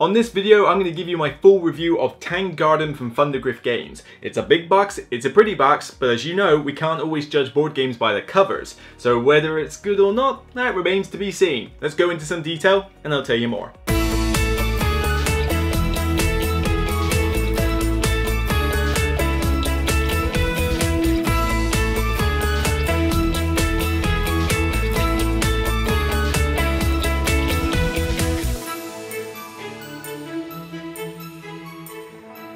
On this video, I'm going to give you my full review of Tang Garden from Thundergryph Games. It's a big box, it's a pretty box, but as you know, we can't always judge board games by the covers. So whether it's good or not, that remains to be seen. Let's go into some detail, and I'll tell you more.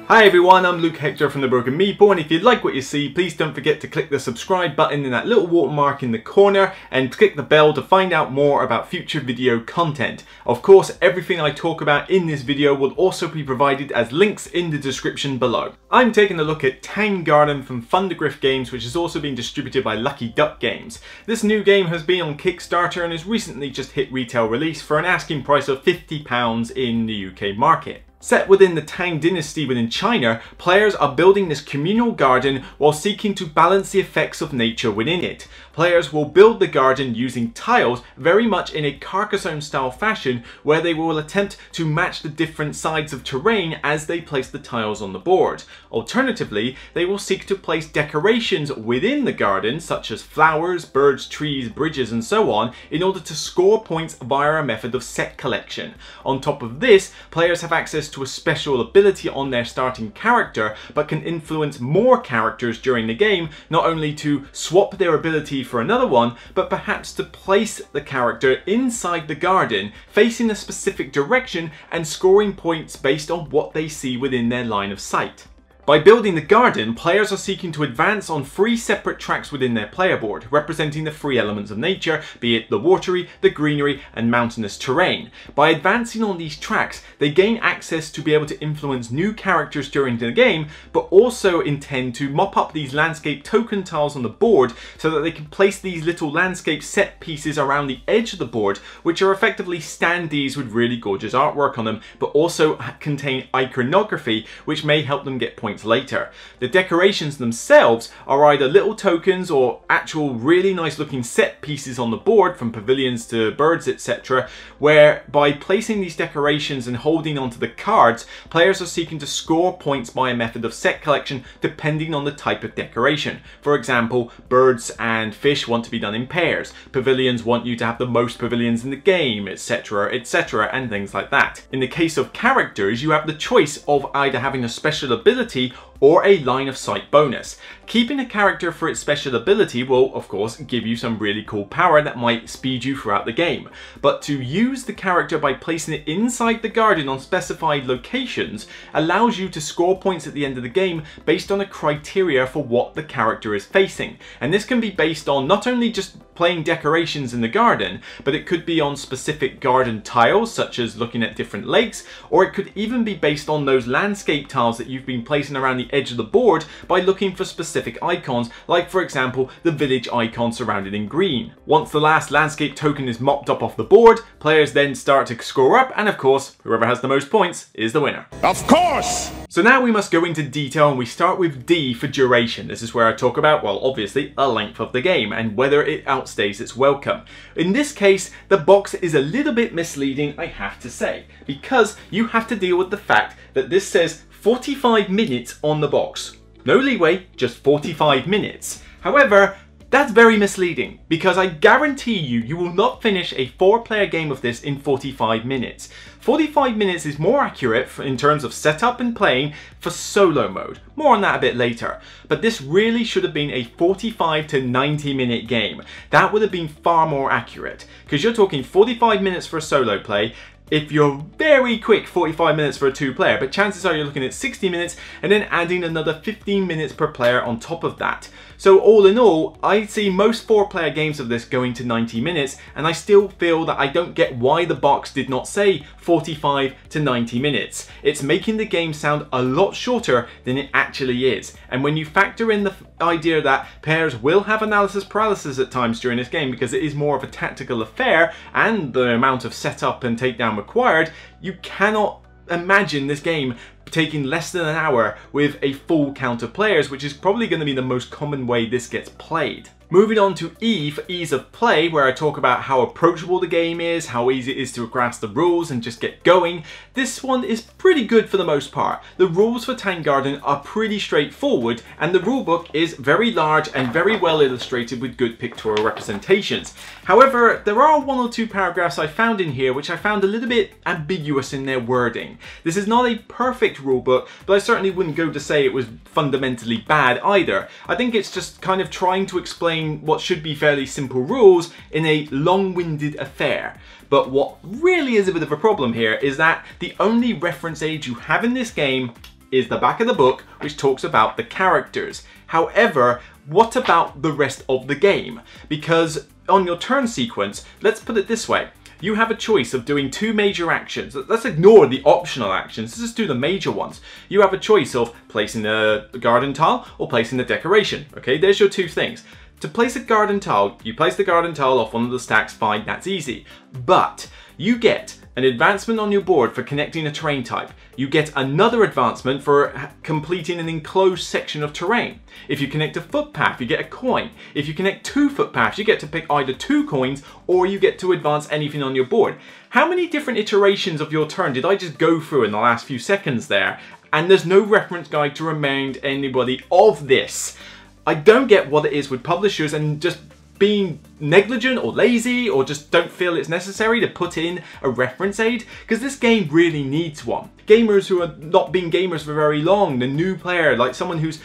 Hi everyone, I'm Luke Hector from The Broken Meeple, and if you like what you see, please don't forget to click the subscribe button and that little watermark in the corner, and click the bell to find out more about future video content. Of course, everything I talk about in this video will also be provided as links in the description below. I'm taking a look at Tang Garden from Thundergryph Games, which is also being distributed by Lucky Duck Games. This new game has been on Kickstarter and has recently just hit retail release for an asking price of £50 in the UK market. Set within the Tang dynasty within China, players are building this communal garden while seeking to balance the effects of nature within it. Players will build the garden using tiles very much in a Carcassonne-style fashion, where they will attempt to match the different sides of terrain as they place the tiles on the board. Alternatively, they will seek to place decorations within the garden, such as flowers, birds, trees, bridges, and so on, in order to score points via a method of set collection. On top of this, players have access to a special ability on their starting character, but can influence more characters during the game, not only to swap their ability for another one, but perhaps to place the character inside the garden, facing a specific direction and scoring points based on what they see within their line of sight. By building the garden, players are seeking to advance on three separate tracks within their player board, representing the three elements of nature, be it the watery, the greenery, and mountainous terrain. By advancing on these tracks, they gain access to be able to influence new characters during the game, but also intend to mop up these landscape token tiles on the board so that they can place these little landscape set pieces around the edge of the board, which are effectively standees with really gorgeous artwork on them, but also contain iconography, which may help them get points later. The decorations themselves are either little tokens or actual really nice looking set pieces on the board, from pavilions to birds, etc., where by placing these decorations and holding onto the cards, players are seeking to score points by a method of set collection depending on the type of decoration. For example, birds and fish want to be done in pairs, pavilions want you to have the most pavilions in the game, etc., etc., and things like that. In the case of characters, you have the choice of either having a special ability or a line of sight bonus. Keeping a character for its special ability will, of course, give you some really cool power that might speed you throughout the game. But to use the character by placing it inside the garden on specified locations allows you to score points at the end of the game based on a criteria for what the character is facing. And this can be based on not only just playing decorations in the garden, but it could be on specific garden tiles, such as looking at different lakes, or it could even be based on those landscape tiles that you've been placing around the edge of the board by looking for specific icons, like for example the village icon surrounded in green. Once the last landscape token is mopped up off the board, players then start to score up, and of course, whoever has the most points is the winner. Of course! So now we must go into detail, and we start with D for duration. This is where I talk about, well, obviously, a length of the game and whether it outstays its welcome. In this case, the box is a little bit misleading, I have to say, because you have to deal with the fact that this says 45 minutes on the box. No leeway, just 45 minutes. However, that's very misleading, because I guarantee you will not finish a four-player game of this in 45 minutes. 45 minutes is more accurate in terms of setup and playing for solo mode. More on that a bit later. But this really should have been a 45 to 90 minute game. That would have been far more accurate, because you're talking 45 minutes for a solo play. If you're very quick, 45 minutes for a two-player, but chances are you're looking at 60 minutes and then adding another 15 minutes per player on top of that. So all in all, I see most four-player games of this going to 90 minutes, and I still feel that I don't get why the box did not say 45 to 90 minutes. It's making the game sound a lot shorter than it actually is, and when you factor in the idea that players will have analysis paralysis at times during this game because it is more of a tactical affair, and the amount of setup and takedown required, you cannot imagine this game taking less than an hour with a full count of players, which is probably going to be the most common way this gets played. Moving on to E for ease of play, where I talk about how approachable the game is, how easy it is to grasp the rules and just get going. This one is pretty good for the most part. The rules for Tang Garden are pretty straightforward, and the rulebook is very large and very well illustrated with good pictorial representations. However, there are one or two paragraphs I found in here which I found a little bit ambiguous in their wording. This is not a perfect rulebook, but I certainly wouldn't go to say it was fundamentally bad either. I think it's just kind of trying to explain what should be fairly simple rules in a long-winded affair. But what really is a bit of a problem here is that the only reference aid you have in this game is the back of the book, which talks about the characters. However, what about the rest of the game? Because on your turn sequence, let's put it this way. You have a choice of doing two major actions. Let's ignore the optional actions, let's just do the major ones. You have a choice of placing a garden tile or placing a decoration. Okay, there's your two things. To place a garden tile, you place the garden tile off one of the stacks, fine, that's easy. But you get an advancement on your board for connecting a terrain type. You get another advancement for completing an enclosed section of terrain. If you connect a footpath, you get a coin. If you connect two footpaths, you get to pick either two coins or you get to advance anything on your board. How many different iterations of your turn did I just go through in the last few seconds there? And there's no reference guide to remind anybody of this. I don't get what it is with publishers and just being negligent or lazy or just don't feel it's necessary to put in a reference aid, because this game really needs one. Gamers who are not been gamers for very long, the new player, like someone who's,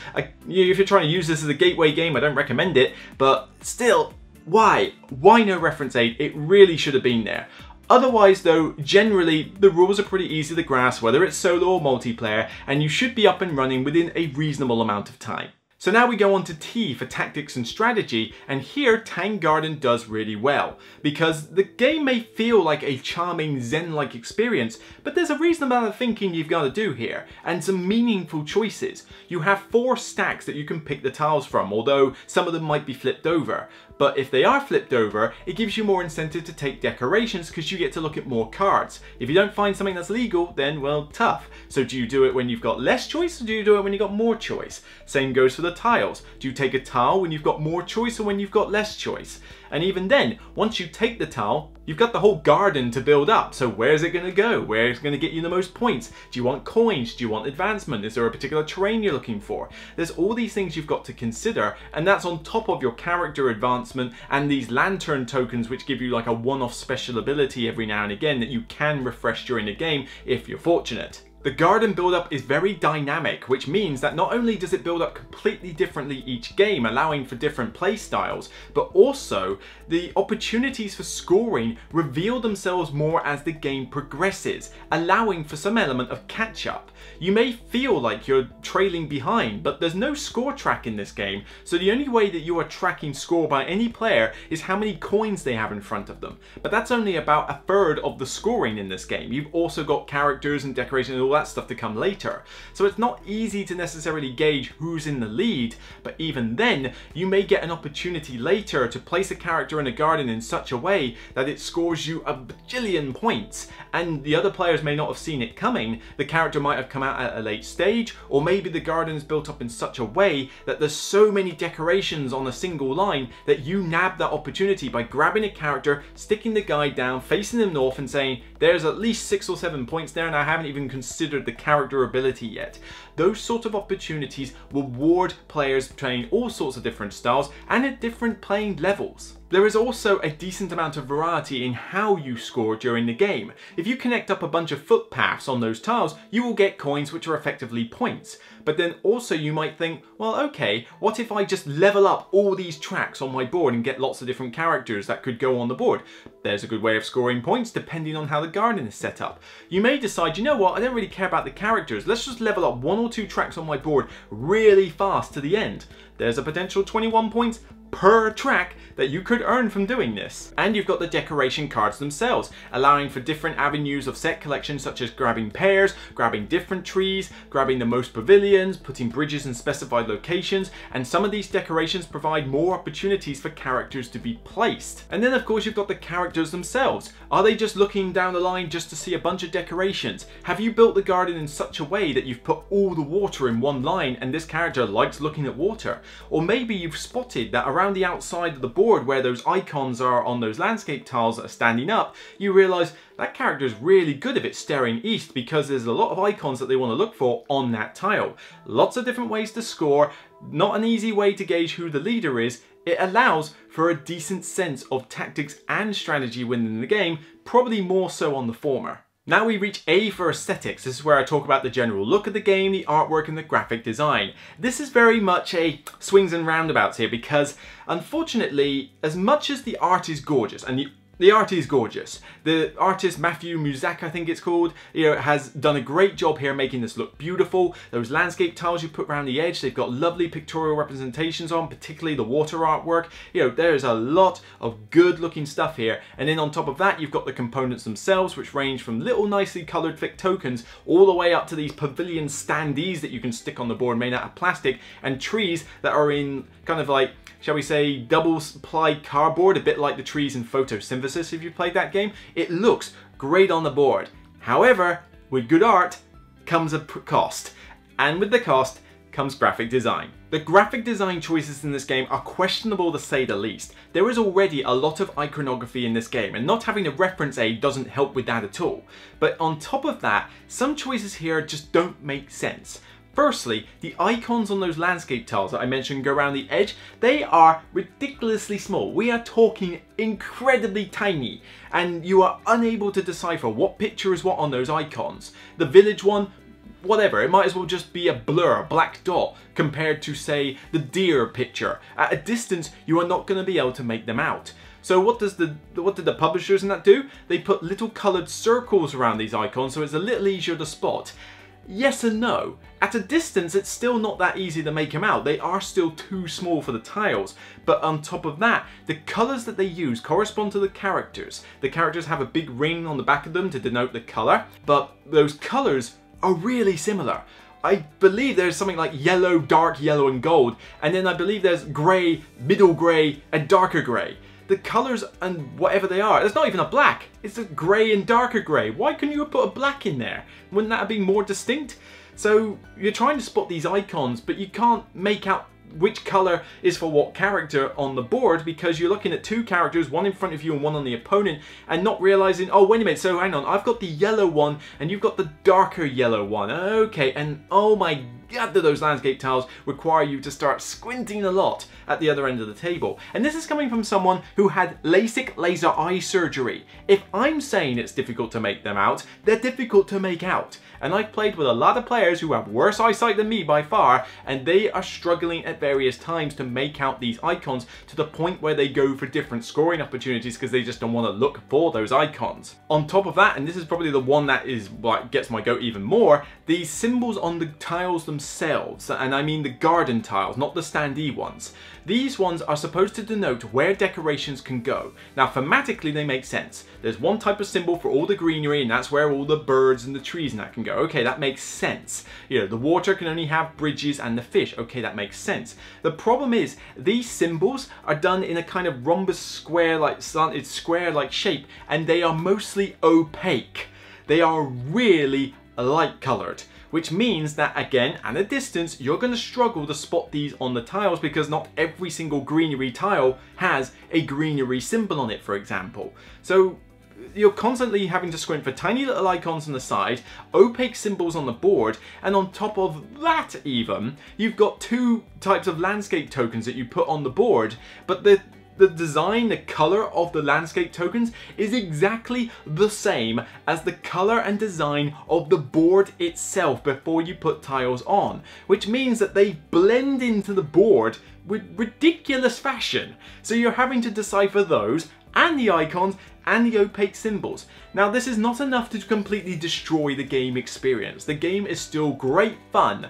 if you're trying to use this as a gateway game, I don't recommend it, but still, why? Why no reference aid? It really should have been there. Otherwise though, generally, the rules are pretty easy to grasp, whether it's solo or multiplayer, and you should be up and running within a reasonable amount of time. So now we go on to T for tactics and strategy, and here Tang Garden does really well, because the game may feel like a charming zen-like experience, but there's a reasonable amount of thinking you've got to do here, and some meaningful choices. You have four stacks that you can pick the tiles from, although some of them might be flipped over. But if they are flipped over, it gives you more incentive to take decorations because you get to look at more cards. If you don't find something that's legal, then well, tough. So do you do it when you've got less choice or do you do it when you've got more choice? Same goes for the tiles. Do you take a tile when you've got more choice or when you've got less choice? And even then, once you take the tile, you've got the whole garden to build up. So where's it gonna go? Where's gonna get you the most points? Do you want coins? Do you want advancement? Is there a particular terrain you're looking for? There's all these things you've got to consider, and that's on top of your character advancement and these lantern tokens, which give you like a one-off special ability every now and again that you can refresh during the game if you're fortunate. The garden build-up is very dynamic, which means that not only does it build up completely differently each game, allowing for different play styles, but also the opportunities for scoring reveal themselves more as the game progresses, allowing for some element of catch-up. You may feel like you're trailing behind, but there's no score track in this game, so the only way that you are tracking score by any player is how many coins they have in front of them. But that's only about a third of the scoring in this game. You've also got characters and decorations and all that stuff to come later. So it's not easy to necessarily gauge who's in the lead, but even then, you may get an opportunity later to place a character in a garden in such a way that it scores you a bajillion points, and the other players may not have seen it coming. The character might have come out at a late stage, or maybe the garden's built up in such a way that there's so many decorations on a single line that you nab that opportunity by grabbing a character, sticking the guy down, facing them north and saying, there's at least 6 or 7 points there and I haven't even considered the character ability yet. Those sort of opportunities reward players playing all sorts of different styles and at different playing levels. There is also a decent amount of variety in how you score during the game. If you connect up a bunch of footpaths on those tiles, you will get coins, which are effectively points. But then also you might think, well, okay, what if I just level up all these tracks on my board and get lots of different characters that could go on the board? There's a good way of scoring points depending on how the garden is set up. You may decide, you know what, I don't really care about the characters. Let's just level up 1 or 2 tracks on my board really fast to the end. There's a potential 21 points per track that you could earn from doing this. And you've got the decoration cards themselves, allowing for different avenues of set collection, such as grabbing pears, grabbing different trees, grabbing the most pavilions, putting bridges in specified locations, and some of these decorations provide more opportunities for characters to be placed. And then of course you've got the characters themselves. Are they just looking down the line just to see a bunch of decorations? Have you built the garden in such a way that you've put all the water in one line and this character likes looking at water? Or maybe you've spotted that around the outside of the board where those icons are on those landscape tiles that are standing up, you realise that character is really good if it's staring east because there's a lot of icons that they want to look for on that tile. Lots of different ways to score, not an easy way to gauge who the leader is. It allows for a decent sense of tactics and strategy within the game, probably more so on the former. Now we reach A for aesthetics. This is where I talk about the general look of the game, the artwork and the graphic design. This is very much a swings and roundabouts here because unfortunately, as much as the art is gorgeous, and the art is gorgeous. The artist Matthew Musak, I think it's called, has done a great job here making this look beautiful. Those landscape tiles you put around the edge, they've got lovely pictorial representations on, particularly the water artwork. There is a lot of good looking stuff here. And then on top of that, you've got the components themselves, which range from little nicely colored thick tokens all the way up to these pavilion standees that you can stick on the board made out of plastic and trees that are in kind of like, shall we say, double ply cardboard, a bit like the trees in photosynthesis if you played that game. It looks great on the board. However, with good art comes a cost, and with the cost comes graphic design. The graphic design choices in this game are questionable to say the least. There is already a lot of iconography in this game, and not having a reference aid doesn't help with that at all. But on top of that, some choices here just don't make sense. Firstly, the icons on those landscape tiles that I mentioned go around the edge, they are ridiculously small. We are talking incredibly tiny, and you are unable to decipher what picture is what on those icons. The village one, whatever, it might as well just be a blur, a black dot, compared to, say, the deer picture. At a distance, you are not going to be able to make them out. So what did the publishers and that do? They put little coloured circles around these icons so it's a little easier to spot. Yes and no. At a distance, it's still not that easy to make them out. They are still too small for the tiles. But on top of that, the colours that they use correspond to the characters. The characters have a big ring on the back of them to denote the colour, but those colours are really similar. I believe there's something like yellow, dark yellow and gold, and then I believe there's grey, middle grey and darker grey. The colours and whatever they are, it's not even a black, it's a grey and darker grey. Why couldn't you have put a black in there? Wouldn't that have been more distinct? So you're trying to spot these icons, but you can't make out which colour is for what character on the board because you're looking at two characters, one in front of you and one on the opponent, and not realising, oh wait a minute, so hang on, I've got the yellow one and you've got the darker yellow one. Okay, and oh my god. God, do those landscape tiles require you to start squinting a lot at the other end of the table. And this is coming from someone who had LASIK laser eye surgery. If I'm saying it's difficult to make them out, they're difficult to make out. And I've played with a lot of players who have worse eyesight than me by far, and they are struggling at various times to make out these icons to the point where they go for different scoring opportunities because they just don't want to look for those icons. On top of that, and this is probably the one that is what gets my goat even more, the symbols on the tiles themselves, and I mean the garden tiles, not the standee ones. These ones are supposed to denote where decorations can go. Now thematically they make sense. There's one type of symbol for all the greenery and that's where all the birds and the trees and that can go. Okay, that makes sense. The water can only have bridges and the fish. Okay, that makes sense. The problem is these symbols are done in a kind of rhombus square like slanted square like shape and they are mostly opaque. They are really light coloured, which means that again, at a distance, you're going to struggle to spot these on the tiles because not every single greenery tile has a greenery symbol on it, for example. So you're constantly having to squint for tiny little icons on the side, opaque symbols on the board, and on top of that even, you've got two types of landscape tokens that you put on the board, but the design, the colour of the landscape tokens is exactly the same as the colour and design of the board itself before you put tiles on, which means that they blend into the board with ridiculous fashion. So you're having to decipher those and the icons and the opaque symbols. Now this is not enough to completely destroy the game experience. The game is still great fun,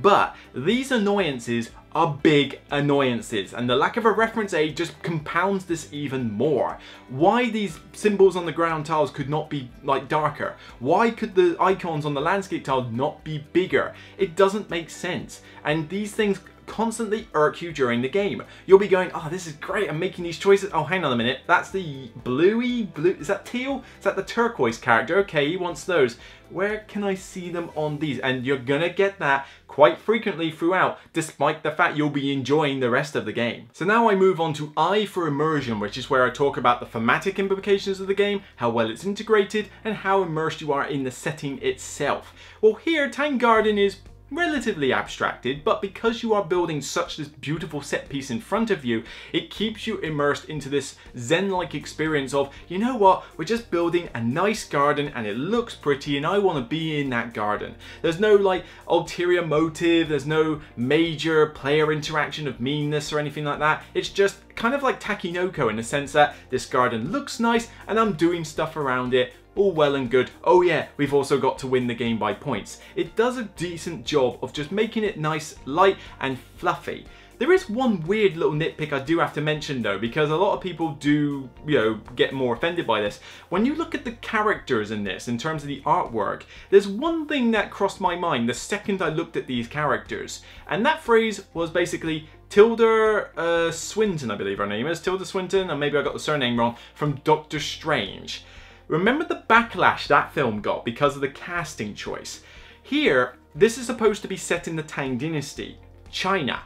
but these annoyances are big annoyances and the lack of a reference aid just compounds this even more. Why these symbols on the ground tiles could not be like darker? Why could the icons on the landscape tile not be bigger? It doesn't make sense and these things constantly irk you during the game. You'll be going, oh, this is great, I'm making these choices. Oh, hang on a minute, that's the blue, is that teal? Is that the turquoise character? Okay, he wants those. Where can I see them on these? And you're gonna get that quite frequently throughout, despite the fact you'll be enjoying the rest of the game. So now I move on to I for immersion, which is where I talk about the thematic implications of the game, how well it's integrated, and how immersed you are in the setting itself. Well, here Tang Garden is relatively abstracted, but because you are building such this beautiful set piece in front of you, it keeps you immersed into this zen-like experience of, you know what, we're just building a nice garden and it looks pretty and I want to be in that garden. There's no like ulterior motive, there's no major player interaction of meanness or anything like that. It's just kind of like Takinoko in the sense that this garden looks nice and I'm doing stuff around it. All well and good. Oh yeah, we've also got to win the game by points. It does a decent job of just making it nice, light and fluffy. There is one weird little nitpick I do have to mention though, because a lot of people do, you know, get more offended by this. When you look at the characters in this, in terms of the artwork, there's one thing that crossed my mind the second I looked at these characters, and that phrase was basically Tilda Swinton, I believe her name is, Tilda Swinton, and maybe I got the surname wrong, from Doctor Strange. Remember the backlash that film got because of the casting choice? Here, this is supposed to be set in the Tang Dynasty, China.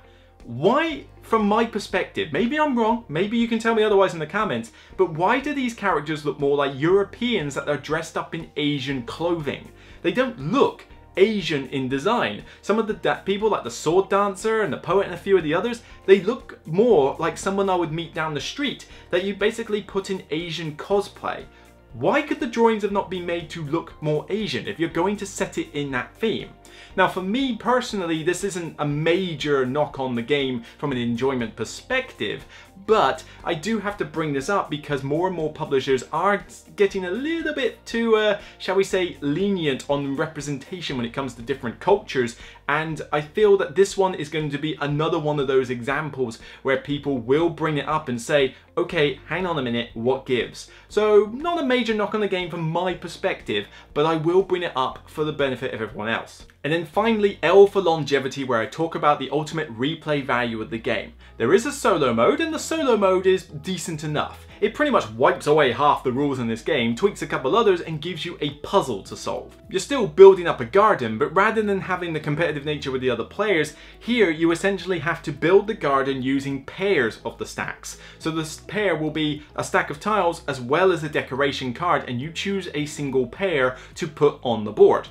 Why, from my perspective, maybe I'm wrong, maybe you can tell me otherwise in the comments, but why do these characters look more like Europeans that they're dressed up in Asian clothing? They don't look Asian in design. Some of the people like the sword dancer and the poet and a few of the others, they look more like someone I would meet down the street, that you basically put in Asian cosplay. Why could the drawings have not been made to look more Asian if you're going to set it in that theme? Now for me personally, this isn't a major knock on the game from an enjoyment perspective, but I do have to bring this up because more and more publishers are getting a little bit too, shall we say, lenient on representation when it comes to different cultures, and I feel that this one is going to be another one of those examples where people will bring it up and say, okay, hang on a minute, what gives? So not a major knock on the game from my perspective, but I will bring it up for the benefit of everyone else. And then finally, L for longevity, where I talk about the ultimate replay value of the game. There is a solo mode, and the solo mode is decent enough. It pretty much wipes away half the rules in this game, tweaks a couple others, and gives you a puzzle to solve. You're still building up a garden, but rather than having the competitive nature with the other players, here you essentially have to build the garden using pairs of the stacks. So this pair will be a stack of tiles as well as a decoration card, and you choose a single pair to put on the board.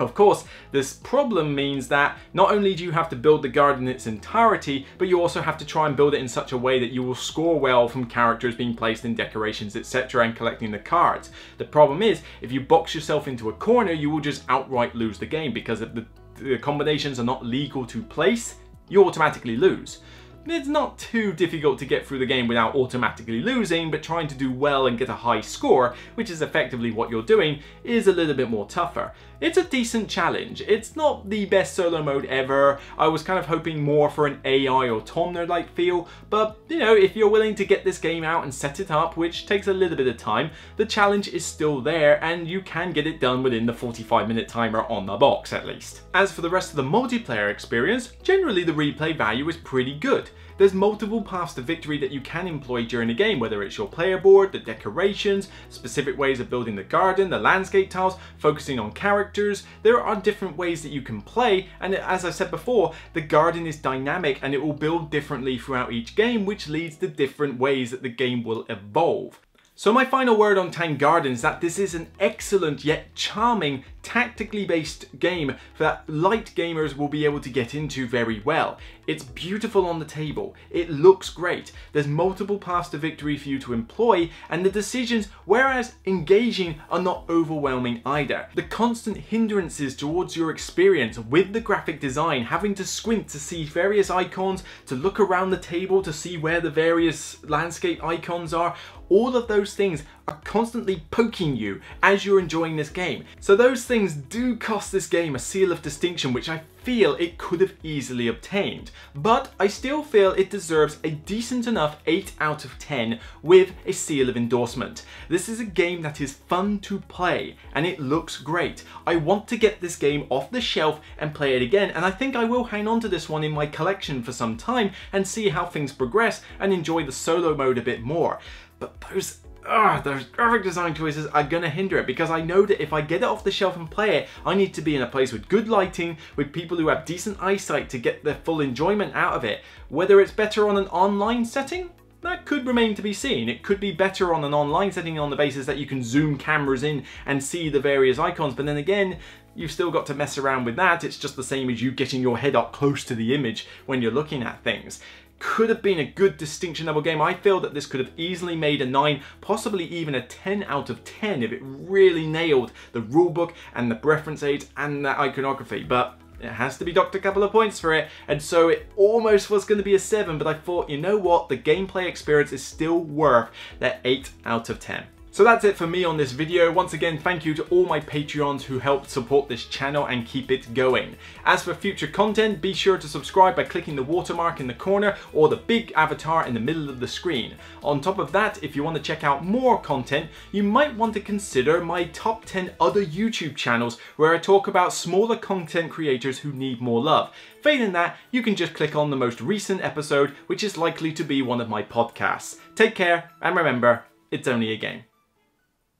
Of course, this problem means that not only do you have to build the garden in its entirety, but you also have to try and build it in such a way that you will score well from characters being placed in decorations, etc., and collecting the cards. The problem is, if you box yourself into a corner, you will just outright lose the game, because if the combinations are not legal to place, you automatically lose. It's not too difficult to get through the game without automatically losing, but trying to do well and get a high score, which is effectively what you're doing, is a little bit more tougher. It's a decent challenge. It's not the best solo mode ever. I was kind of hoping more for an AI or Tomner-like feel, but you know, if you're willing to get this game out and set it up, which takes a little bit of time, the challenge is still there and you can get it done within the 45-minute timer on the box at least. As for the rest of the multiplayer experience, generally the replay value is pretty good. There's multiple paths to victory that you can employ during a game, whether it's your player board, the decorations, specific ways of building the garden, the landscape tiles, focusing on characters. There are different ways that you can play, and as I said before, the garden is dynamic and it will build differently throughout each game, which leads to different ways that the game will evolve. So my final word on Tang Garden is that this is an excellent yet charming tactically based game that light gamers will be able to get into very well. It's beautiful on the table, it looks great, there's multiple paths to victory for you to employ, and the decisions, whereas engaging, are not overwhelming either. The constant hindrances towards your experience with the graphic design, having to squint to see various icons, to look around the table to see where the various landscape icons are, all of those things are constantly poking you as you're enjoying this game. So those things do cost this game a seal of distinction, which I feel it could have easily obtained, but I still feel it deserves a decent enough 8 out of 10 with a seal of endorsement. This is a game that is fun to play and it looks great. I want to get this game off the shelf and play it again, and I think I will hang on to this one in my collection for some time and see how things progress and enjoy the solo mode a bit more. But those graphic design choices are gonna hinder it, because I know that if I get it off the shelf and play it, I need to be in a place with good lighting, with people who have decent eyesight to get their full enjoyment out of it. Whether it's better on an online setting? That could remain to be seen. It could be better on an online setting on the basis that you can zoom cameras in and see the various icons, but then again, you've still got to mess around with that. It's just the same as you getting your head up close to the image when you're looking at things. Could have been a good distinction level game. I feel that this could have easily made a 9, possibly even a 10 out of 10 if it really nailed the rulebook and the reference aids and the iconography, but it has to be docked a couple of points for it, and so it almost was going to be a 7, but I thought, you know what, the gameplay experience is still worth that 8 out of 10. So that's it for me on this video. Once again, thank you to all my Patreons who helped support this channel and keep it going. As for future content, be sure to subscribe by clicking the watermark in the corner or the big avatar in the middle of the screen. On top of that, if you want to check out more content, you might want to consider my top 10 other YouTube channels where I talk about smaller content creators who need more love. Failing that, you can just click on the most recent episode, which is likely to be one of my podcasts. Take care, and remember, it's only a game.